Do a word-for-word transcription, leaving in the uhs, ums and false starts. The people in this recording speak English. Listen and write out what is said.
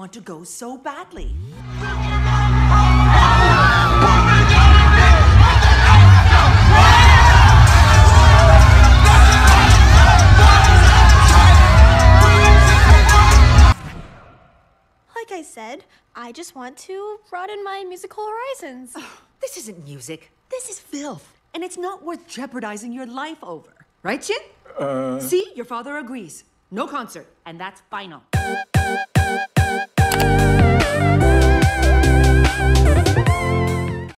want to go so badly. Like I said, I just want to broaden my musical horizons. Oh, this isn't music. This is filth. And it's not worth jeopardizing your life over. Right, Shin? Uh... See? Your father agrees. No concert. And that's final.